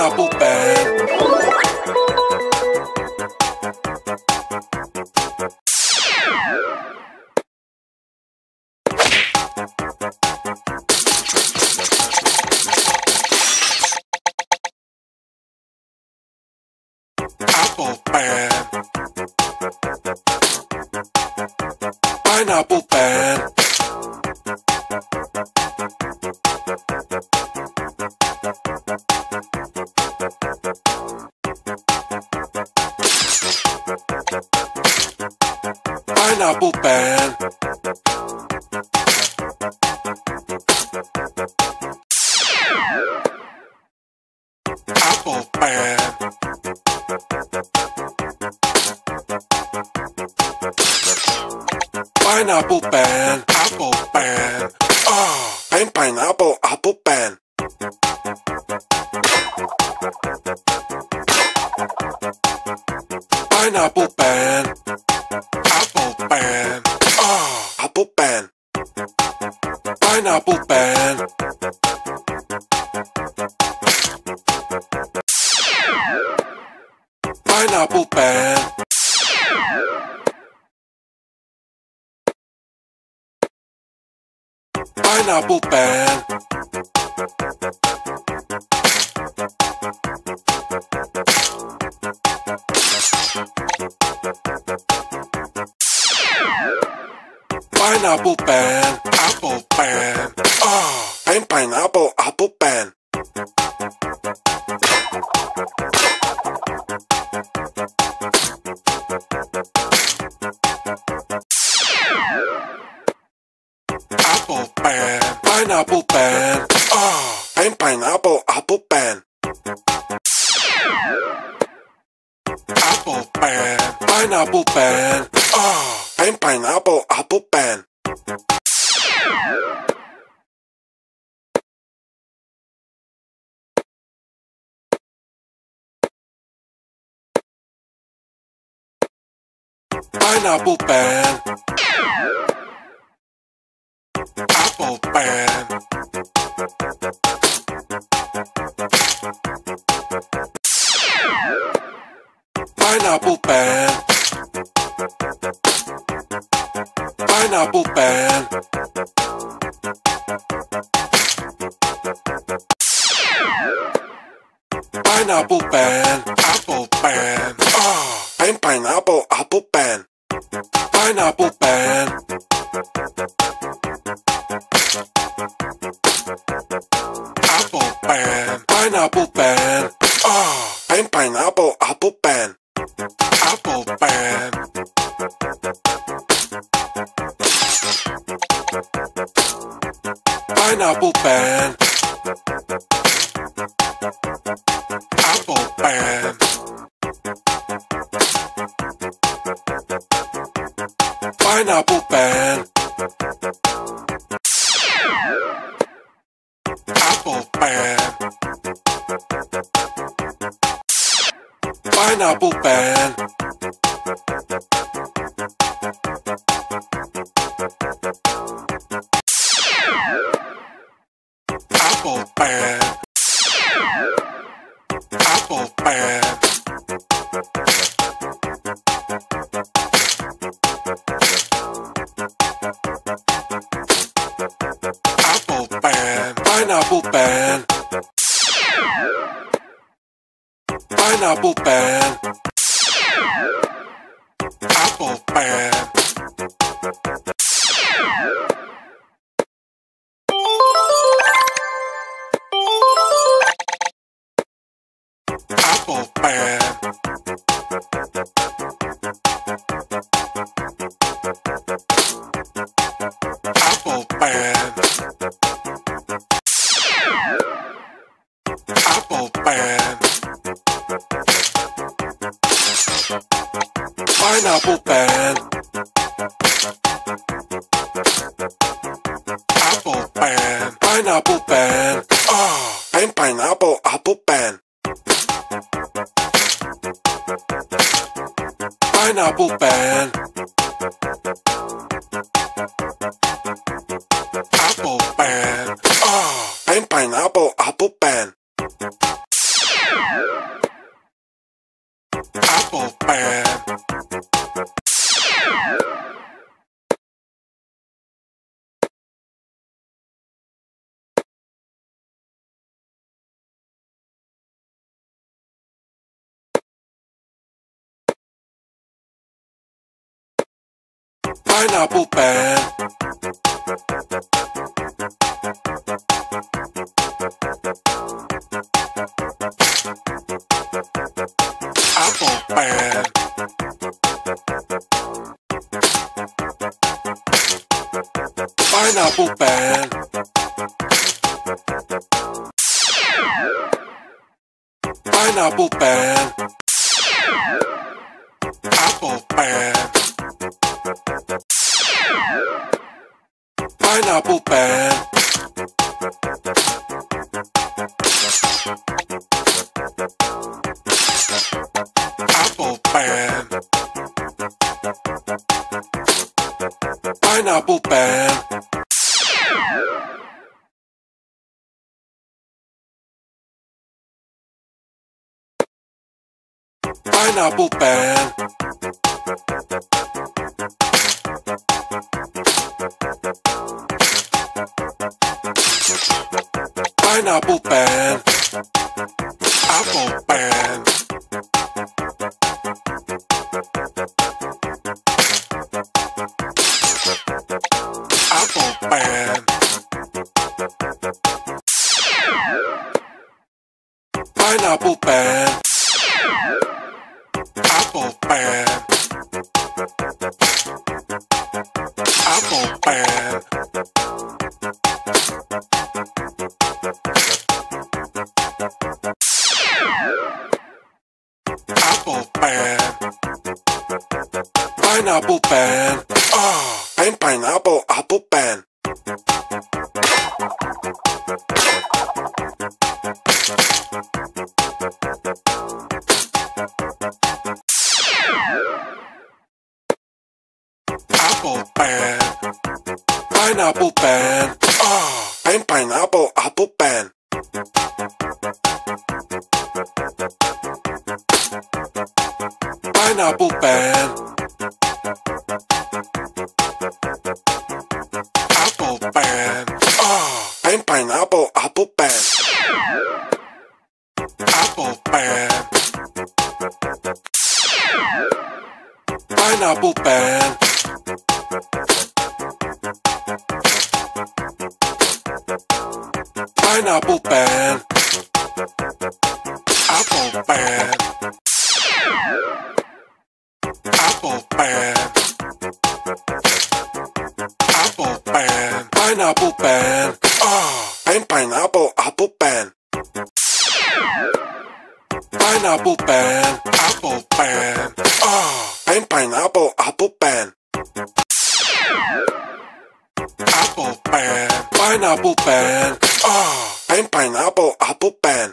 pineapple band. Apple pan, pineapple pan, pineapple pan, apple pan. Pineapple pan, apple pan. Oh, pan, pineapple, apple pan. Pineapple pan, apple pan. Oh, apple pan. Pineapple pan. Pineapple pan. Pineapple pan. Pineapple pan, apple pan. Oh, pan, pineapple, apple pan. Apple pan, pineapple pan. Oh, pan, pineapple, apple pan. Apple pan, pineapple pan. Oh, pan, pineapple, apple pan. Pineapple pan, apple pan, pineapple pan, pineapple pan, pineapple pan, apple pan. Oh, pan, pineapple, apple pan. Pineapple pan, apple pan, pineapple pan. Oh, pan, pineapple, apple pan. Apple pan, pineapple pan, apple pan. Pineapple pan, apple pan, pineapple pan, apple pan, apple pan. Apple pan, pineapple pan, pineapple pan, apple pan. Apple pan, apple pan, apple pan, pineapple pan, apple pan, pineapple pan. Oh, pan, pineapple, apple pan. Pineapple pan, apple pan. Oh, pan, pineapple, apple pan. Apple Pan. Pineapple Pan. Apple Pan. Pineapple Pan. Pineapple Pan. Apple Pan. Pineapple Pan. Apple Pan. Pineapple Pan. Pineapple Pan. Pineapple Pan. Apple Pan. Apple Pan. Pineapple Pan. Apple Pan. Apple Pan. Apple Pan. Pineapple Pan. Ah, pineapple, apple pan. Apple Pan. Pineapple Pan. Ah, pineapple, apple pan. Pineapple Pan. Apple Pan. Ah, pineapple, apple pan. Apple Pan. Pineapple Pan. Pineapple Pan. Apple Pan. Apple Pan. Apple Pan. Pineapple Pan. Ah, pineapple, apple pan. Pineapple Pan. Apple Pan. Ah, pineapple, apple pan. Apple Pan. Pineapple Pan. Ah, pineapple, apple pan.